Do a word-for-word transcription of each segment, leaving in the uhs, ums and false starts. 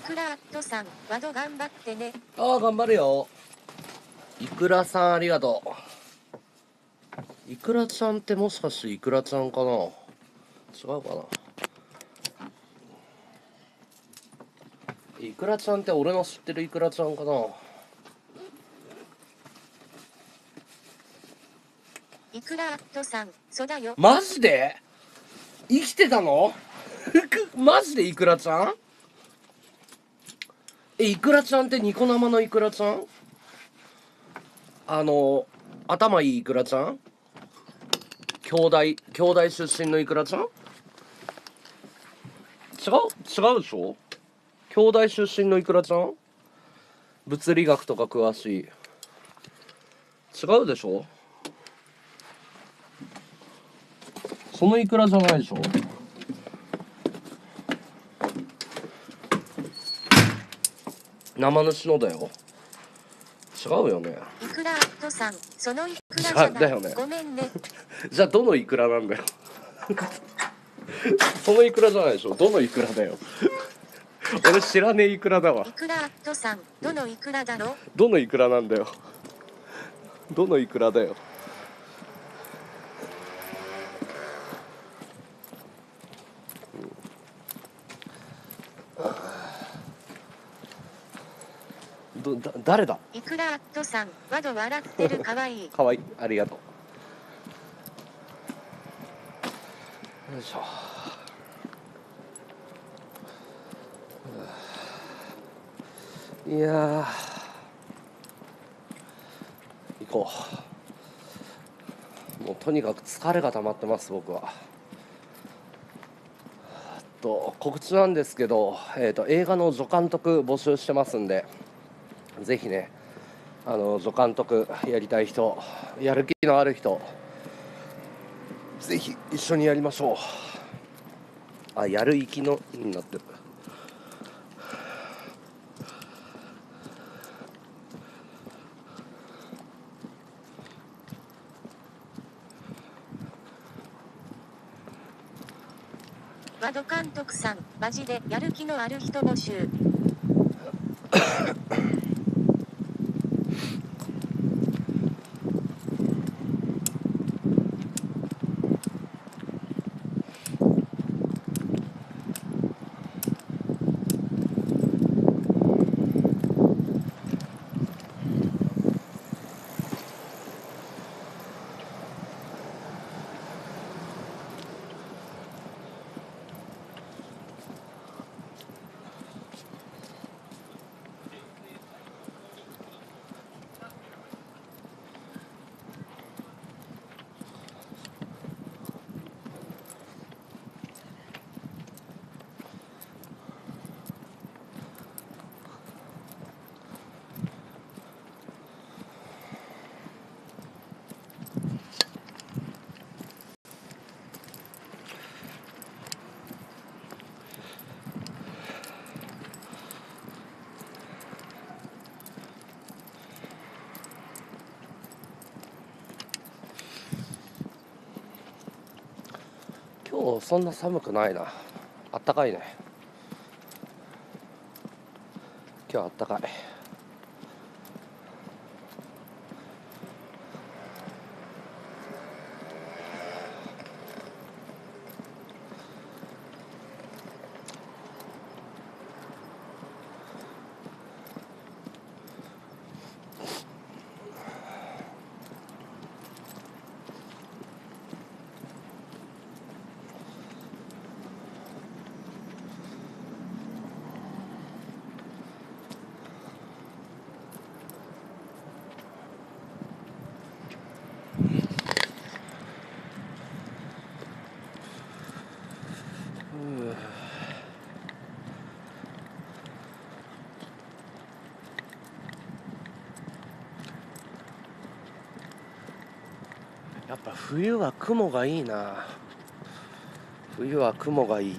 くらアットさん、ワド頑張ってね。ああ、頑張るよ。いくらさん、ありがとう。いくらちゃんってもしかしていくらちゃんかな？違うかな？いくらちゃんって俺の知ってるいくらちゃんかな？いくらアットさん、そうだよ。マジで？生きてたの？マジでイクラちゃん？え、イクラちゃんってニコ生のイクラちゃん？あの頭いいイクラちゃん？兄弟兄弟出身のイクラちゃん？違う違うでしょ？兄弟出身のイクラちゃん？物理学とか詳しい。違うでしょ？そのイクラじゃないでしょ？生主のだよ。違うよね。いくらアットさん、そのいくらじゃない。だよね。ごめんね。じゃあどのいくらなんだよ。そのいくらじゃないでしょ。どのいくらだよ。俺知らねえいくらだわ。いくらアットさん、どのいくらだろ。どのいくらなんだよ。どのいくらだよ。どだ誰だ。いくらアットさん、ワド笑ってる、可愛い。可愛い、ありがとう。よいしょ。いやー、行こう。もうとにかく疲れが溜まってます僕は。あと告知なんですけど、えっと映画の助監督募集してますんで。ぜひね、あの助監督やりたい人、やる気のある人、ぜひ一緒にやりましょう。あ、やる気のになってる。和田監督さん、マジでやる気のある人募集。そんな寒くないな。あったかいね。今日あったかい。やっぱ冬は雲がいいな。冬は雲がいい。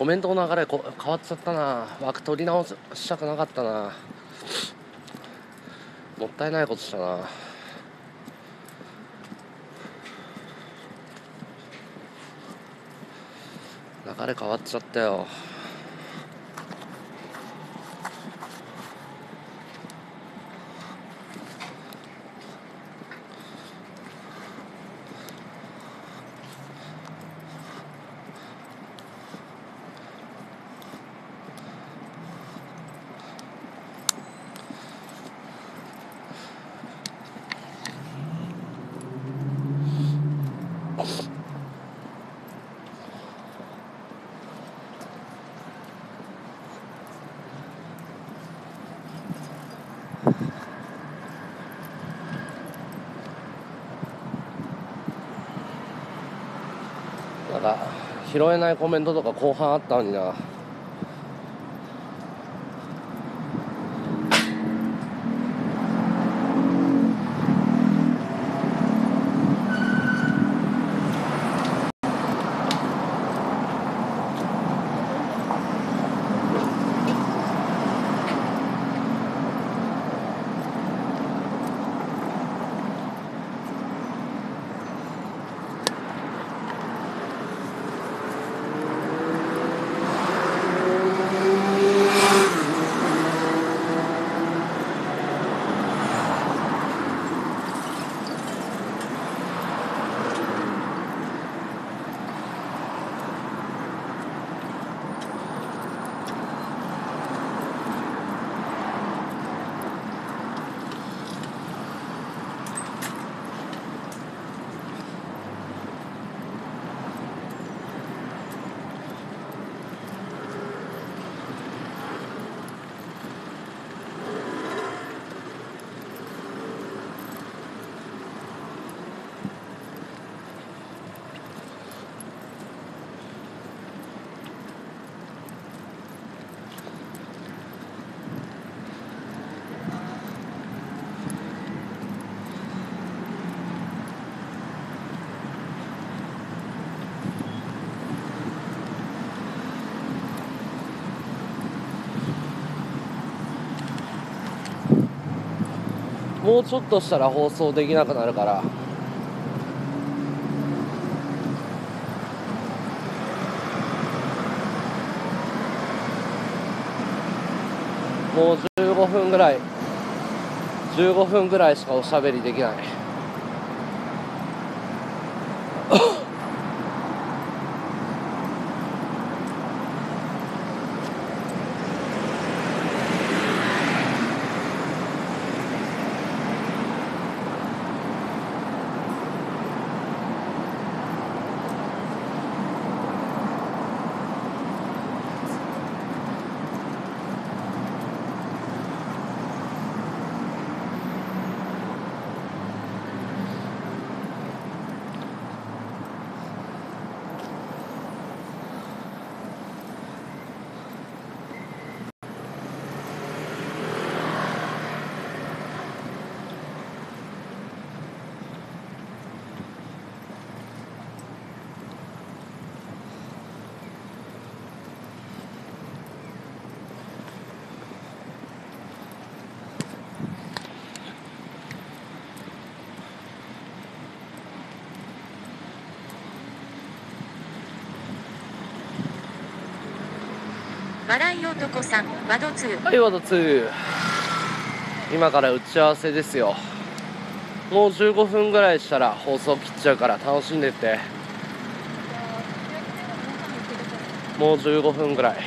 コメントの流れこ変わっちゃったな。枠取り直したくなかったな。もったいないことしたな。流れ変わっちゃったよ。なんか拾えないコメントとか後半あったのにな。もうちょっとしたら放送できなくなるから。もうじゅうごふんぐらい、じゅうごふんぐらいしかおしゃべりできない。笑い男さん、ワドツー。はい、ワドツー。今から打ち合わせですよ。もうじゅうごふんぐらいしたら放送切っちゃうから楽しんでって。もうじゅうごふんぐらい。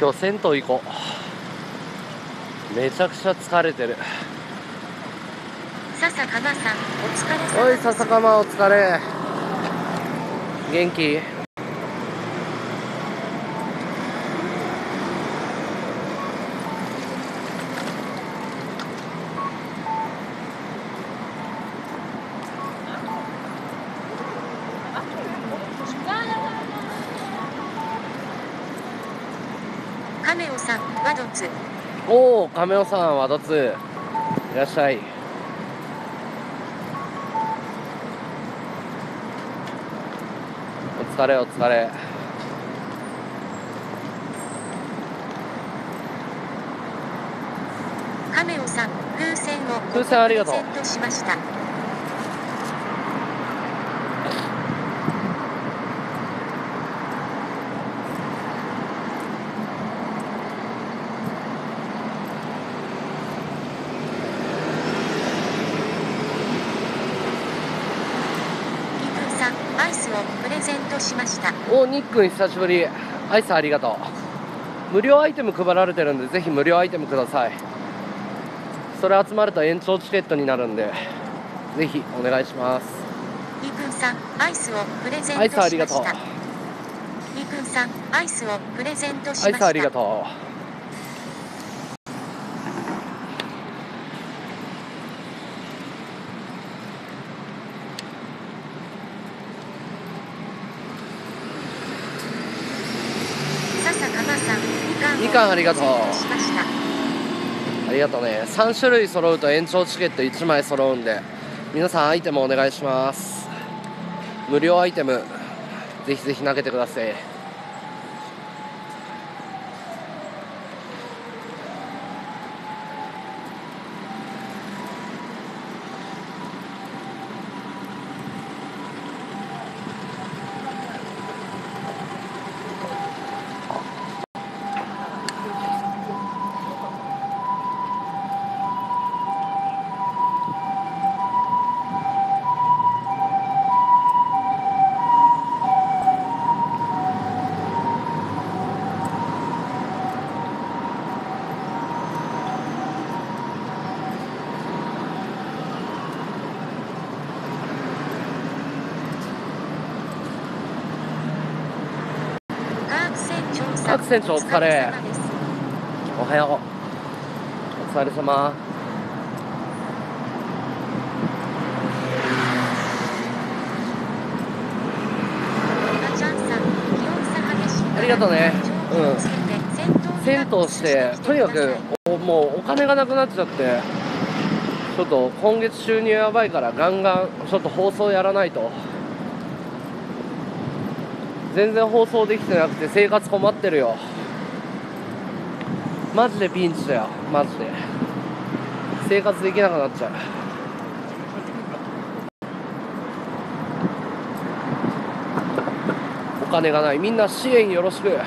今日銭湯行こう。めちゃくちゃ疲れてる。笹かまさん、お疲れ様。おい、笹かまお疲れ。元気？亀尾さんワドツ。おお、亀尾さんワドツ、いらっしゃい。お疲れお疲れ。亀尾さん風船を風船ありがとう。おー、ニックン久しぶり。アイスありがとう。無料アイテム配られてるんで、ぜひ無料アイテムください。それ集まると延長チケットになるんで、ぜひお願いします。ニックンさんアイスをプレゼントしました。アイスありがとう。ニックンさんアイスをプレゼントしました。アイスありがとう。にかんありがとう。ありがとうね。さん種類揃うと延長チケットいちまい揃うんで、皆さんアイテムお願いします。無料アイテムぜひぜひ投げてください。船長お疲れ。おはよう。お疲れ様。ありがとうね。うん。銭湯してとにかくおもうお金がなくなっちゃって、ちょっと今月収入やばいからガンガンちょっと放送やらないと。全然放送できてなくて生活困ってるよ。マジでピンチだよ。マジで生活できなくなっちゃう。お金がない。みんな支援よろしく。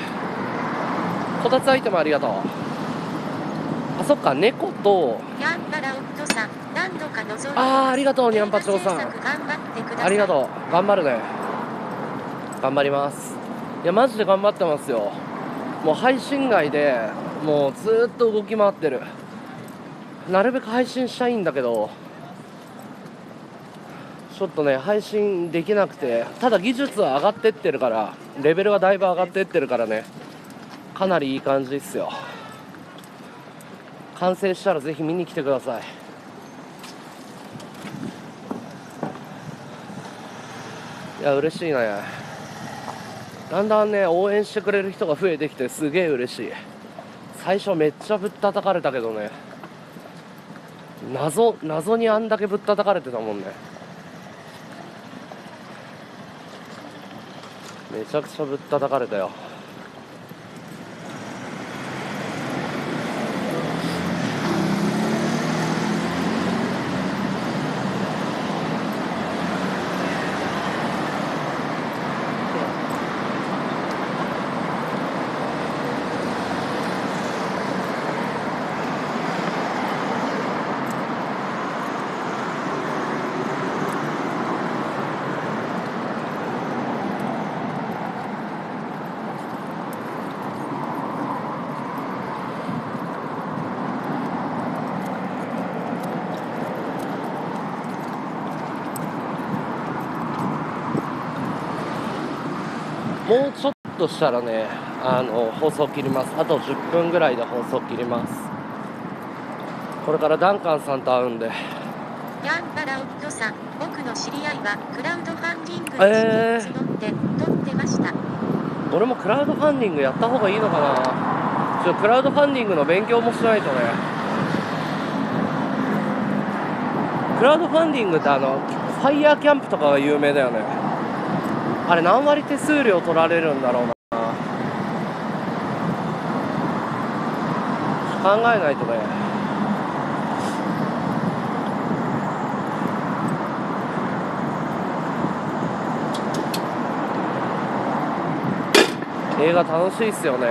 こたつアイテムありがとう。あ、そっか、猫とあー、ありがとう。にゃんぱちょうさんありがとう。頑張るね。頑張ります。いやマジで頑張ってますよ。もう配信外でもうずっと動き回ってる。なるべく配信したいんだけど、ちょっとね配信できなくて、ただ技術は上がってってるから、レベルはだいぶ上がってってるからね、かなりいい感じっすよ。完成したらぜひ見に来てください。いや嬉しいね。だんだんね応援してくれる人が増えてきてすげえ嬉しい。最初めっちゃぶったたかれたけどね、謎謎にあんだけぶったたかれてたもんね。めちゃくちゃぶったたかれたよ。もうちょっとしたらね、あの放送切ります。あとじゅっぷんぐらいで放送切ります。これからダンカンさんと会うんで。ヤンパラウッドさん、僕の知り合いはクラウドファンディングに募って取ってました。俺もクラウドファンディングやった方がいいのかな。ちょっとクラウドファンディングの勉強もしないとね。クラウドファンディングってあのファイヤーキャンプとかが有名だよね。あれ何割手数料取られるんだろうな。考えないとね。映画楽しいっすよね。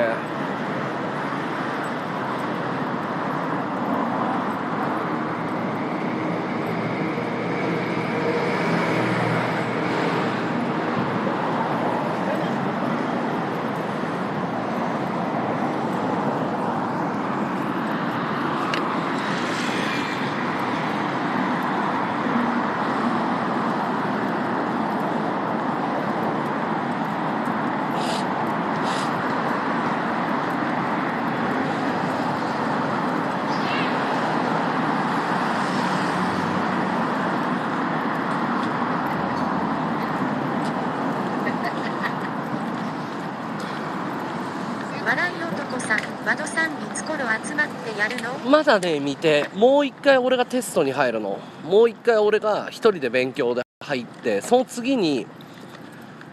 まだね見て、もう一回俺がテストに入るの。もう一回俺が一人で勉強で入って、その次に、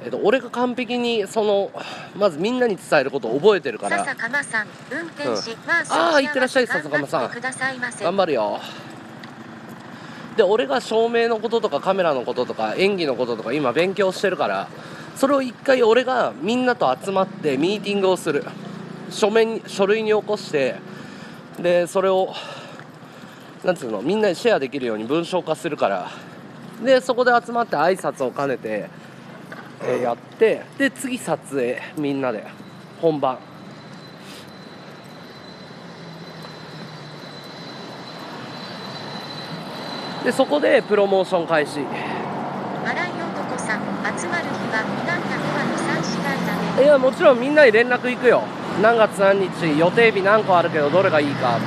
えっと、俺が完璧にそのまずみんなに伝えることを覚えてるから。笹鎌さん運転士、うん、ああいってらっしゃい笹鎌さん、頑張るよ。で俺が照明のこととかカメラのこととか演技のこととか今勉強してるから、それを一回俺がみんなと集まってミーティングをする。書面に書類に起こして、でそれをなんつうのみんなにシェアできるように文章化するから、でそこで集まって挨拶を兼ねて、えー、やって、で次撮影みんなで本番。でそこでプロモーション開始。笑い男さん集まる日は何かごはんのさん次第だね。いやもちろんみんなに連絡行くよ。何月何日予定日何個あるけどどれがいいか。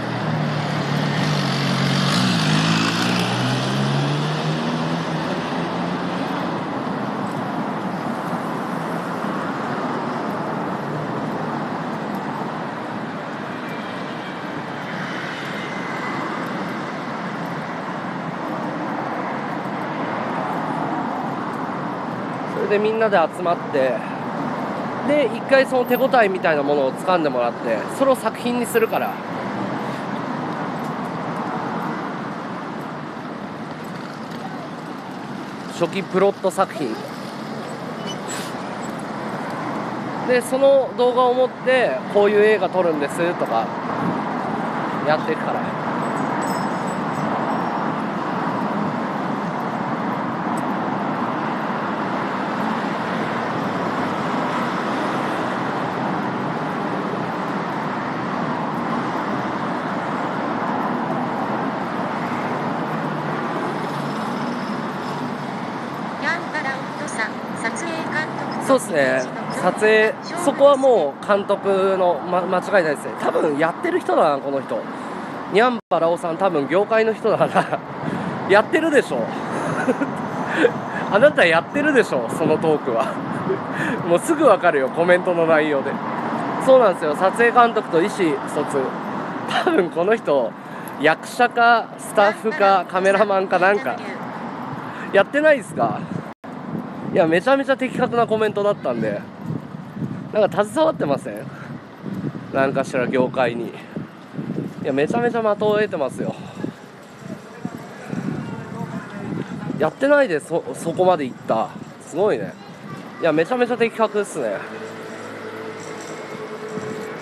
それでみんなで集まって。で一回その手応えみたいなものを掴んでもらって、それを作品にするから。初期プロット作品で、その動画を持ってこういう映画撮るんですとかやっていくから。そうですね、撮影、そこはもう監督の、ま、間違いないですね。多分やってる人だな、この人。にゃんぱらおさん、多分業界の人だから、やってるでしょ。あなたやってるでしょ、そのトークは。もうすぐ分かるよ、コメントの内容で。そうなんですよ、撮影監督と意思疎通。多分この人、役者か、スタッフか、カメラマンかなんか、やってないですか？いやめちゃめちゃ的確なコメントだったんで、なんか携わってません？なんかしら業界に。いやめちゃめちゃ的を得てますよ。やってないで そ, そこまでいった。すごいね。いやめちゃめちゃ的確っすね。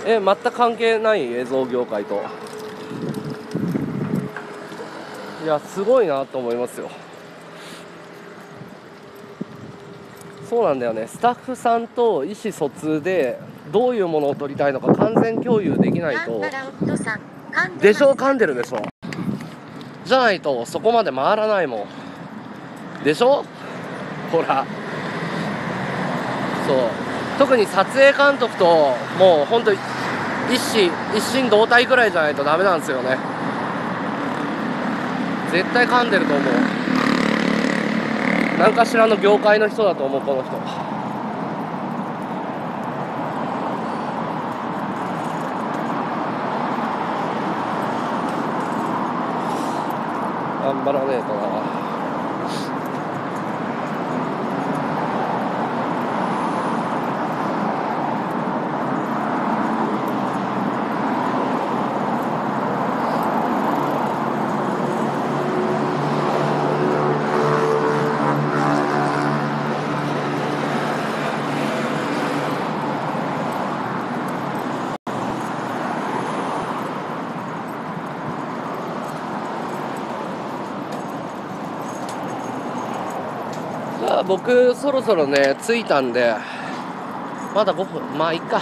え全く関係ない映像業界と。いやすごいなと思いますよ。そうなんだよね、スタッフさんと意思疎通でどういうものを撮りたいのか完全共有できないと。でしょ、噛んでるでしょ。じゃないとそこまで回らないもん。でしょ、ほら。そう、特に撮影監督ともうほんと一心一心同体ぐらいじゃないとダメなんですよね。絶対噛んでると思う。何かしらの業界の人だと思う、この人。頑張らねえとな。僕そろそろね着いたんで、まだごふん、まあいっか。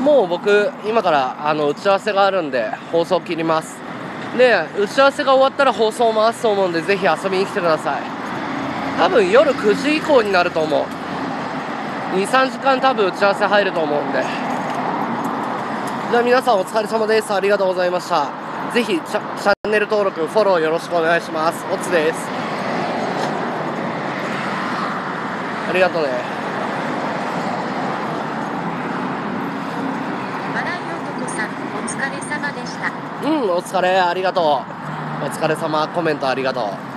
もう僕今からあの打ち合わせがあるんで放送切ります。で打ち合わせが終わったら放送回すと思うんで、ぜひ遊びに来てください。多分夜くじ以降になると思う。にさんじかん多分打ち合わせ入ると思うんで。じゃあ皆さんお疲れ様です。ありがとうございました。ぜひチャ、チャンネル登録フォローよろしくお願いします。おつです。ありがとうね。笑い男さん、お疲れ様でした。うん、お疲れ、ありがとう。お疲れ様、コメントありがとう。